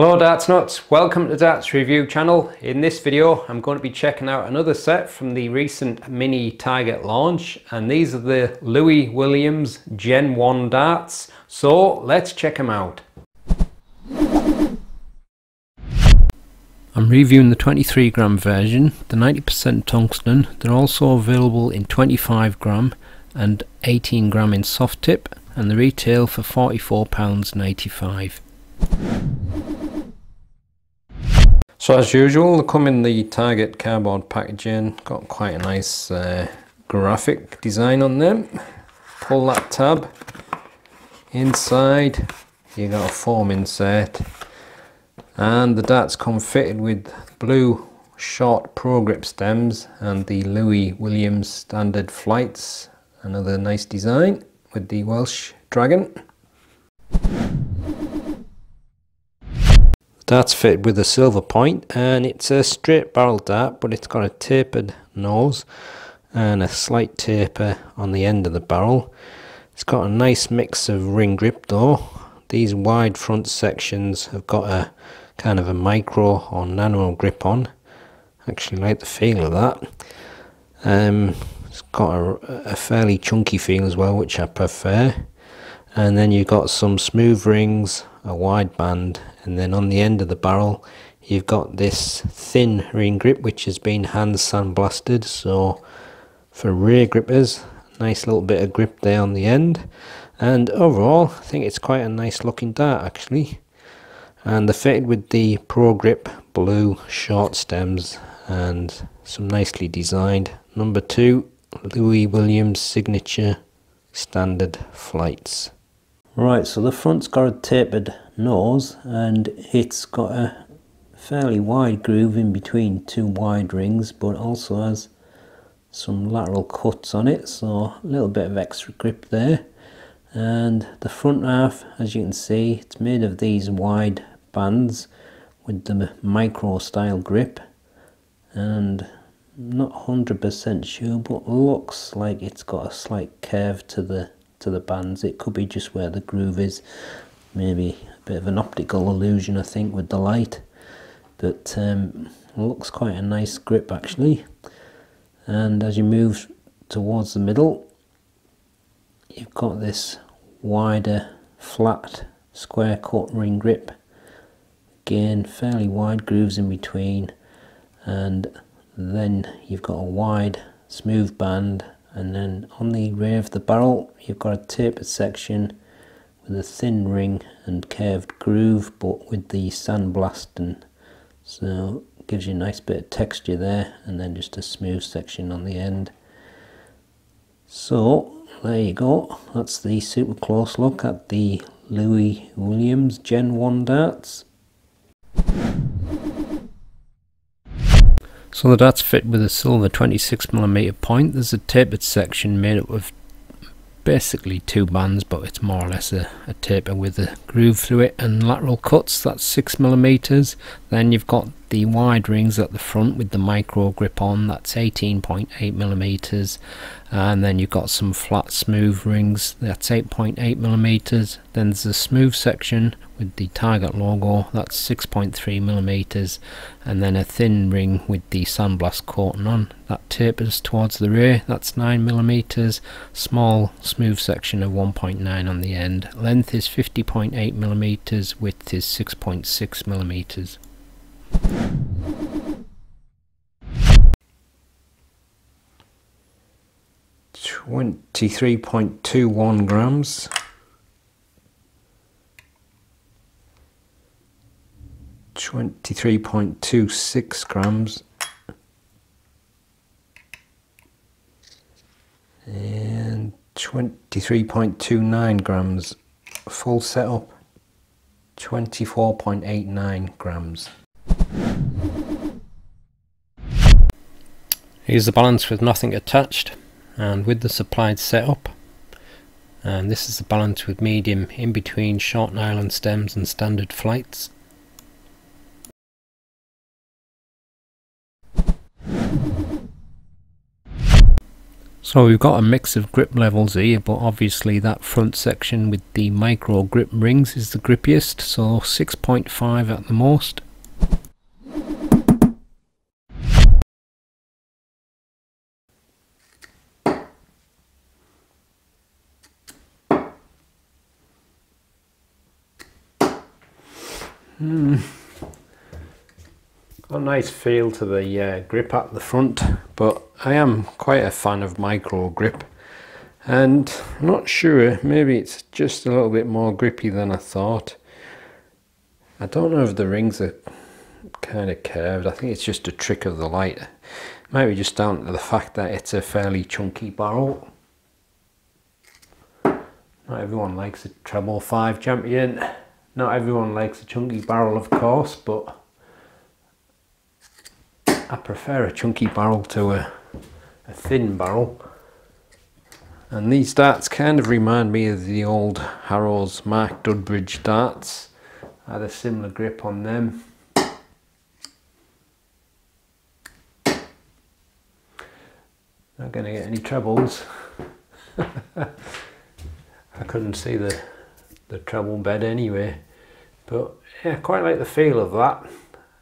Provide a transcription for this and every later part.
Hello darts nuts, welcome to Darts Review Channel. In this video I'm going to be checking out another set from the recent mini Target launch, and these are the Lewy Williams Gen 1 darts, so let's check them out. I'm reviewing the 23 gram version, the 90% tungsten. They're also available in 25 gram and 18 gram in soft tip, and they retail for £44.85. So as usual, they come in the Target cardboard packaging. Got quite a nice graphic design on them. Pull that tab. Inside you got a foam insert, and the darts come fitted with blue short Pro Grip stems and the Lewy Williams standard flights. Another nice design with the Welsh dragon. Dart's fitted with a silver point, and it's a straight barrel dart, but it's got a tapered nose and a slight taper on the end of the barrel. It's got a nice mix of ring grip though. These wide front sections have got a kind of a micro or nano grip on. I actually like the feel of that. It's got a fairly chunky feel as well, which I prefer. And then you've got some smooth rings, a wide band, and then on the end of the barrel you've got this thin ring grip which has been hand sandblasted, so for rear grippers, nice little bit of grip there on the end. And overall I think it's quite a nice looking dart actually, and they're fitted with the Pro Grip blue short stems and some nicely designed number 2 Lewy Williams signature standard flights. Right, so the front's got a tapered nose and it's got a fairly wide groove in between two wide rings, but also has some lateral cuts on it, so a little bit of extra grip there. And the front half, as you can see, it's made of these wide bands with the micro style grip, and I'm not 100% sure, but looks like it's got a slight curve to the bands. It could be just where the groove is, maybe a bit of an optical illusion I think with the light, but looks quite a nice grip actually. And as you move towards the middle you've got this wider flat square cut ring grip, again fairly wide grooves in between, and then you've got a wide smooth band. And then on the rear of the barrel you've got a tapered section with a thin ring and curved groove, but with the sandblasting, so it gives you a nice bit of texture there, and then just a smooth section on the end. So there you go, that's the super close look at the Lewy Williams Gen 1 darts. So the darts fit with a silver 26mm point. There's a tapered section made up of basically two bands, but it's more or less a taper with a groove through it and lateral cuts. That's 6mm. Then you've got the wide rings at the front with the micro grip on. That's 18.8mm. And then you've got some flat smooth rings. That's 8.8mm. Then there's a smooth section with the Target logo, that's 6.3mm, and then a thin ring with the sandblast coating on, that tapers towards the rear, that's 9mm, small smooth section of 1.9 on the end. Length is 50.8mm, width is 6.6mm. $23.21 grams. 23.26 grams, and 23.29 grams. Full setup, 24.89 grams. Here's the balance with nothing attached and with the supplied setup, and this is the balance with medium in between short nylon stems and standard flights. So we've got a mix of grip levels here, but obviously that front section with the micro grip rings is the grippiest, so 6.5 at the most. Got a nice feel to the grip at the front, but I am quite a fan of micro grip, and I'm not sure, maybe it's just a little bit more grippy than I thought. I don't know if the rings are kind of curved. I think it's just a trick of the light. It might be just down to the fact that it's a fairly chunky barrel. Not everyone likes a treble 5 champion. Not everyone likes a chunky barrel, of course, but I prefer a chunky barrel to a thin barrel. And these darts kind of remind me of the old Harrow's Mark Dudbridge darts. I had a similar grip on them. Not going to get any trebles. I couldn't see the treble bed anyway. But yeah, I quite like the feel of that,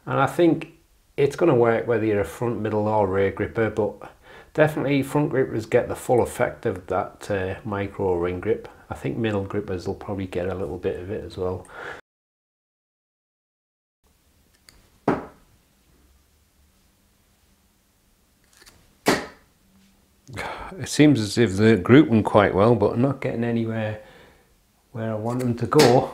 and I think it's going to work whether you're a front, middle or rear gripper, but definitely front grippers get the full effect of that micro ring grip. I think middle grippers will probably get a little bit of it as well. It seems as if they're grouping quite well, but I'm not getting anywhere where I want them to go.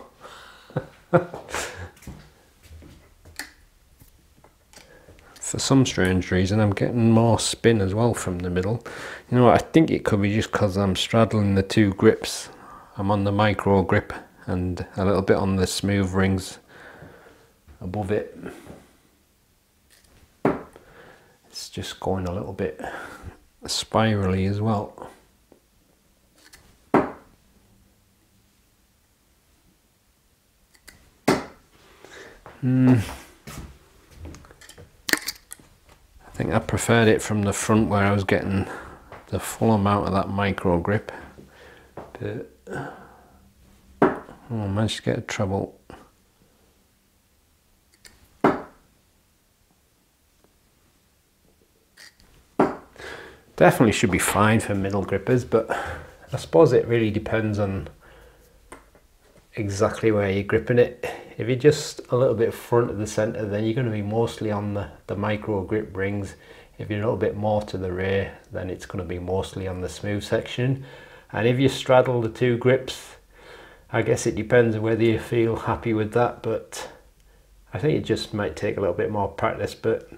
For some strange reason I'm getting more spin as well from the middle. You know what, I think it could be just because I'm straddling the two grips. I'm on the micro grip and a little bit on the smooth rings above it. It's just going a little bit spirally as well. I think I preferred it from the front where I was getting the full amount of that micro grip. But, oh, I managed to get a treble. Definitely should be fine for middle grippers, but I suppose it really depends on exactly where you're gripping it. If you're just a little bit front of the centre, then you're going to be mostly on the micro grip rings. If you're a little bit more to the rear, then it's going to be mostly on the smooth section. And if you straddle the two grips, I guess it depends on whether you feel happy with that, but I think it just might take a little bit more practice, but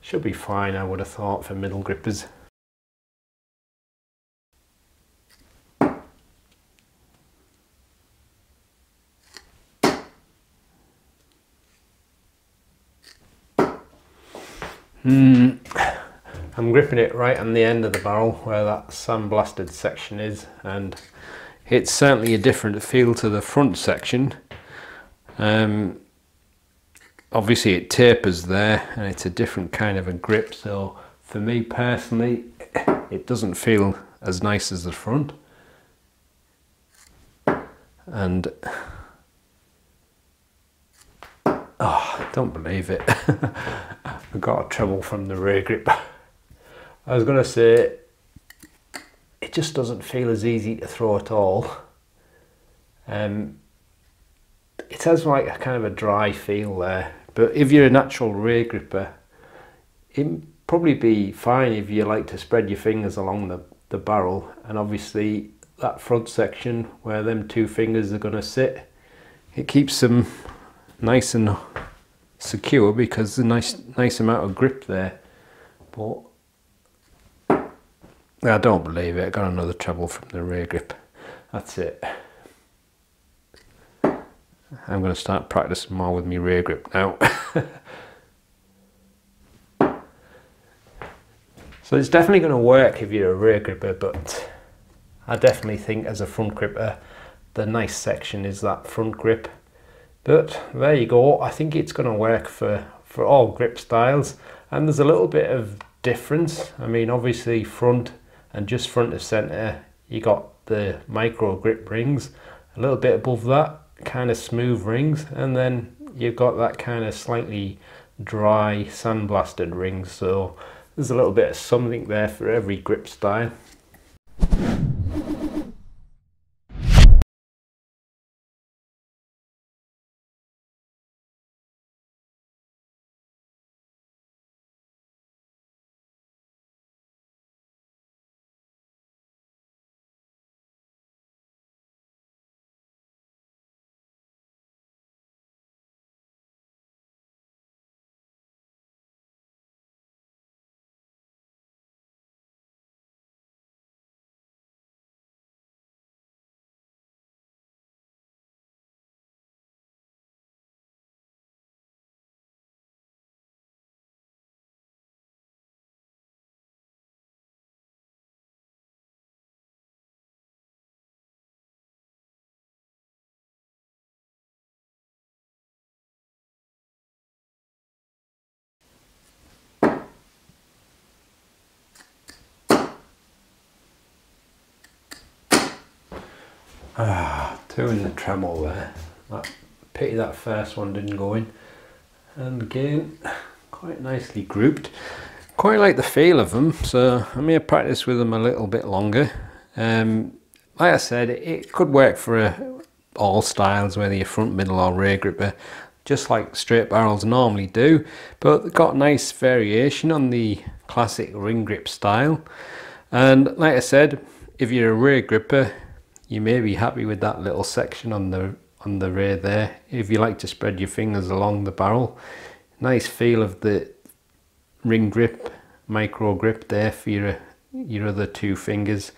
should be fine, I would have thought, for middle grippers. I'm gripping it right on the end of the barrel where that sandblasted section is, and it's certainly a different feel to the front section. Obviously it tapers there and it's a different kind of a grip, so for me personally it doesn't feel as nice as the front, and oh, don't believe it. I got a treble from the rear grip. I was going to say, it just doesn't feel as easy to throw at all. It has like a kind of a dry feel there, but if you're a natural rear gripper, it'd probably be fine if you like to spread your fingers along the barrel, and obviously that front section where them two fingers are going to sit, it keeps them nice and secure because there's a nice amount of grip there. But I don't believe it. I got another treble from the rear grip. That's it. I'm going to start practicing more with my rear grip now. So it's definitely going to work if you're a rear gripper, but I definitely think as a front gripper the nice section is that front grip. But there you go, I think it's going to work for all grip styles, and there's a little bit of difference. I mean, obviously front and just front of center you got the micro grip rings, a little bit above that kind of smooth rings, and then you've got that kind of slightly dry sandblasted rings. So there's a little bit of something there for every grip style. Ah, two in the treble there. Pity that first one didn't go in. And again, quite nicely grouped. Quite like the feel of them, so I may practice with them a little bit longer. Like I said, it could work for all styles, whether you're front, middle or rear gripper, just like straight barrels normally do, but they've got nice variation on the classic ring grip style. And like I said, if you're a rear gripper, you may be happy with that little section on the rear there. If you like to spread your fingers along the barrel, nice feel of the ring grip, micro grip there for your other two fingers.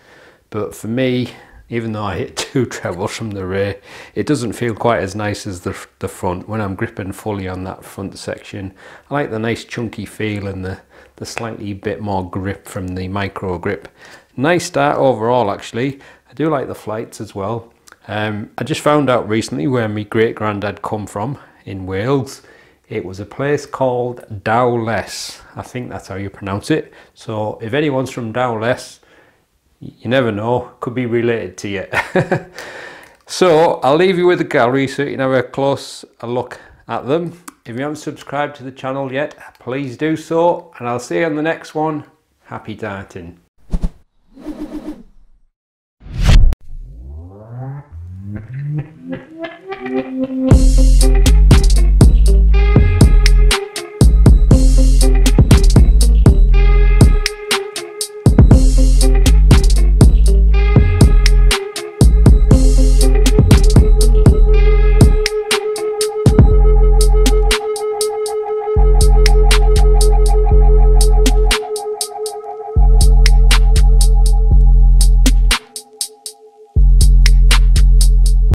But for me, even though I hit two trebles from the rear, it doesn't feel quite as nice as the front when I'm gripping fully on that front section. I like the nice chunky feel and the slightly bit more grip from the micro grip. Nice start overall, actually. I do like the flights as well. I just found out recently where my great granddad come from in Wales. It was a place called Dowless. I think that's how you pronounce it. So if anyone's from Dowless, you never know, could be related to you. So I'll leave you with the gallery so you can have a close look at them. If you haven't subscribed to the channel yet, please do so, and I'll see you on the next one. Happy darting.